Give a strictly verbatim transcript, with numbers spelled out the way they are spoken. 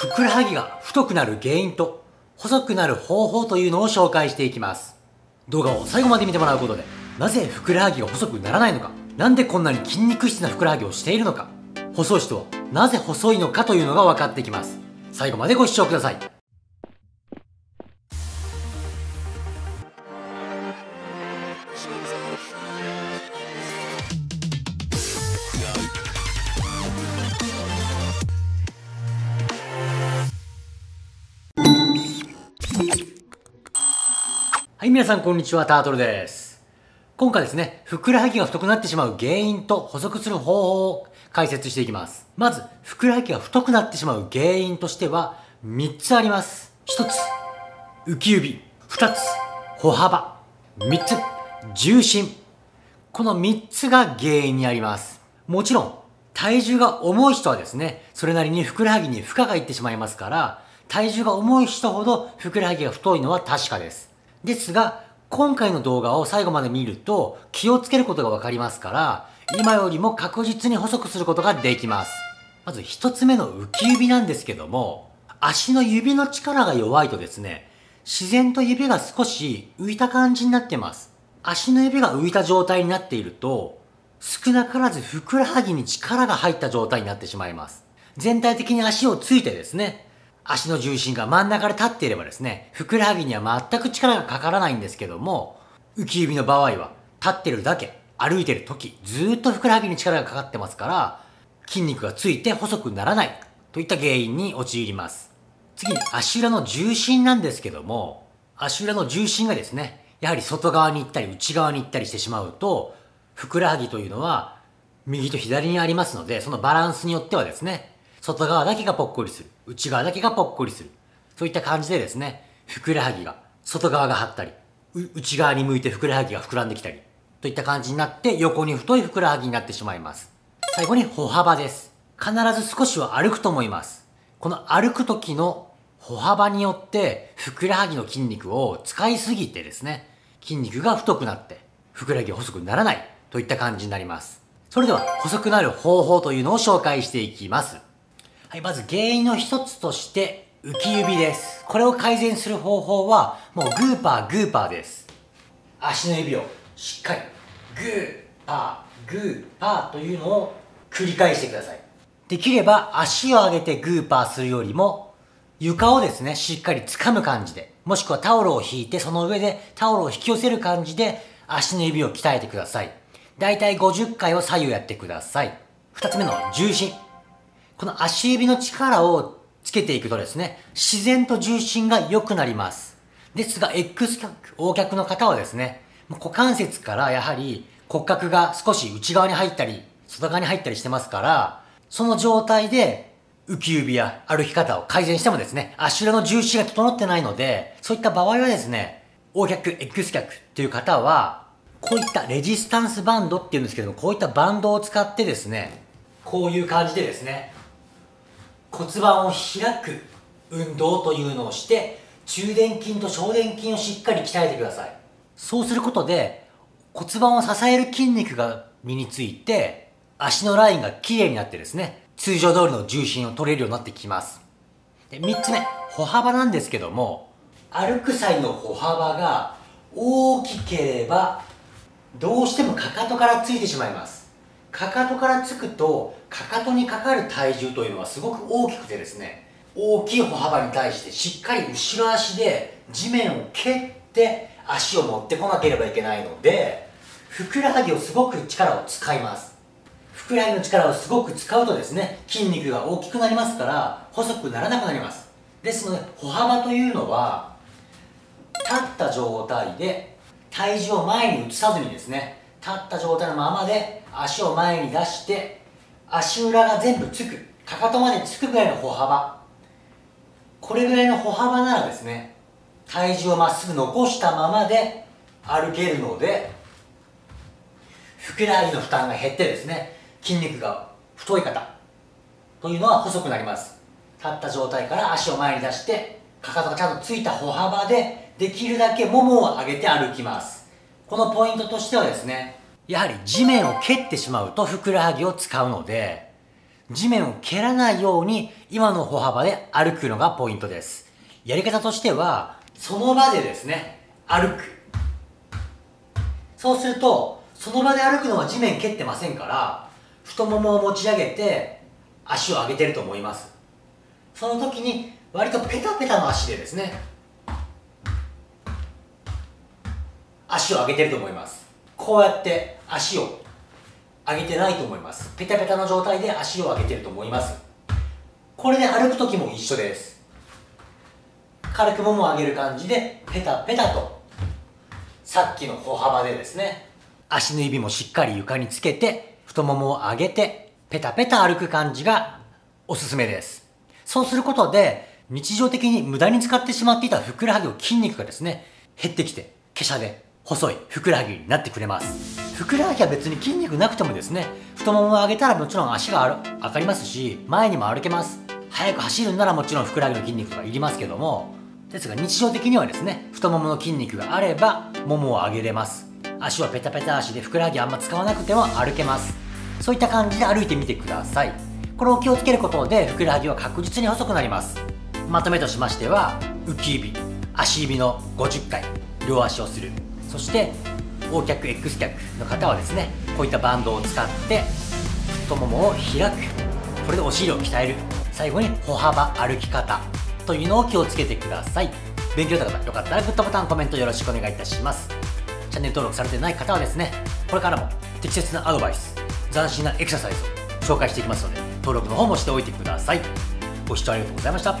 ふくらはぎが太くなる原因と細くなる方法というのを紹介していきます。動画を最後まで見てもらうことで、なぜふくらはぎが細くならないのか、なんでこんなに筋肉質なふくらはぎをしているのか、細い人はなぜ細いのかというのが分かってきます。最後までご視聴ください。はい、皆さんこんにちは、タートルです。今回ですね、ふくらはぎが太くなってしまう原因と補足する方法を解説していきます。まず、ふくらはぎが太くなってしまう原因としてはみっつあります。ひとつ、浮き指。ふたつ、歩幅。みっつ、重心。このみっつが原因にあります。もちろん、体重が重い人はですね、それなりにふくらはぎに負荷がいってしまいますから、体重が重い人ほどふくらはぎが太いのは確かです。ですが、今回の動画を最後まで見ると気をつけることがわかりますから、今よりも確実に細くすることができます。まず一つ目の浮き指なんですけども、足の指の力が弱いとですね、自然と指が少し浮いた感じになってます。足の指が浮いた状態になっていると、少なからずふくらはぎに力が入った状態になってしまいます。全体的に足をついてですね、足の重心が真ん中で立っていればですね、ふくらはぎには全く力がかからないんですけども、浮き指の場合は立ってるだけ、歩いてる時、ずっとふくらはぎに力がかかってますから、筋肉がついて細くならないといった原因に陥ります。次に足裏の重心なんですけども、足裏の重心がですね、やはり外側に行ったり内側に行ったりしてしまうと、ふくらはぎというのは右と左にありますので、そのバランスによってはですね、外側だけがぽっこりする、内側だけがぽっこりする、そういった感じでですね、ふくらはぎが外側が張ったり、内側に向いてふくらはぎが膨らんできたりといった感じになって、横に太いふくらはぎになってしまいます。最後に歩幅です。必ず少しは歩くと思います。この歩く時の歩幅によってふくらはぎの筋肉を使いすぎてですね、筋肉が太くなってふくらはぎが細くならないといった感じになります。それでは細くなる方法というのを紹介していきます。はい、まず原因の一つとして浮き指です。これを改善する方法はもうグーパーグーパーです。足の指をしっかりグーパーグーパーというのを繰り返してください。できれば足を上げてグーパーするよりも床をですね、しっかり掴む感じで、もしくはタオルを引いてその上でタオルを引き寄せる感じで足の指を鍛えてください。だいたいごじゅっかいを左右やってください。二つ目の重心。この足指の力をつけていくとですね、自然と重心が良くなります。ですが、X 脚、O 脚の方はですね、股関節からやはり骨格が少し内側に入ったり、外側に入ったりしてますから、その状態で浮き指や歩き方を改善してもですね、足裏の重心が整ってないので、そういった場合はですね、O 脚、X 脚という方は、こういったレジスタンスバンドっていうんですけども、こういったバンドを使ってですね、こういう感じでですね、骨盤を開く運動というのをして、中殿筋と小殿筋をしっかり鍛えてください。そうすることで骨盤を支える筋肉が身について、足のラインがきれいになってですね、通常通りの重心を取れるようになってきます。で、みっつめ、歩幅なんですけども、歩く際の歩幅が大きければ、どうしてもかかとからついてしまいます。かかとからつくと、かかとにかかる体重というのはすごく大きくてですね、大きい歩幅に対してしっかり後ろ足で地面を蹴って足を持ってこなければいけないので、ふくらはぎをすごく力を使います。ふくらはぎの力をすごく使うとですね、筋肉が大きくなりますから細くならなくなります。ですので、歩幅というのは立った状態で体重を前に移さずにですね、立った状態のままで足を前に出して、足裏が全部つく、かかとまでつくぐらいの歩幅、これぐらいの歩幅ならですね、体重をまっすぐ残したままで歩けるので、ふくらはぎの負担が減ってですね、筋肉が太い方というのは細くなります。立った状態から足を前に出して、かかとがちゃんとついた歩幅でできるだけももを上げて歩きます。このポイントとしてはですね、やはり地面を蹴ってしまうとふくらはぎを使うので、地面を蹴らないように今の歩幅で歩くのがポイントです。やり方としては、その場でですね、歩く。そうすると、その場で歩くのは地面蹴ってませんから、太ももを持ち上げて足を上げてると思います。その時に割とペタペタの足でですね、足を上げてると思います。こうやって足を上げてないと思います。ペタペタの状態で足を上げてると思います。これで歩く時も一緒です。軽くももを上げる感じでペタペタと、さっきの歩幅でですね、足の指もしっかり床につけて、太ももを上げてペタペタ歩く感じがおすすめです。そうすることで、日常的に無駄に使ってしまっていたふくらはぎの筋肉がですね、減ってきて、華奢で細いふくらはぎになってくれます。ふくらはぎは別に筋肉なくてもですね、太ももを上げたらもちろん足が上がりますし、前にも歩けます。速く走るならもちろんふくらはぎの筋肉とかいりますけども、ですが日常的にはですね、太ももの筋肉があればももを上げれます。足はペタペタ足でふくらはぎあんま使わなくても歩けます。そういった感じで歩いてみてください。これを気をつけることでふくらはぎは確実に細くなります。まとめとしましては、浮き指、足指のごじゅっかい両足をする。そして、O脚、X脚の方はですね、こういったバンドを使って、太ももを開く。これでお尻を鍛える。最後に、歩幅、歩き方というのを気をつけてください。勉強だった方、よかったらグッドボタン、コメントよろしくお願いいたします。チャンネル登録されてない方はですね、これからも適切なアドバイス、斬新なエクササイズを紹介していきますので、登録の方もしておいてください。ご視聴ありがとうございました。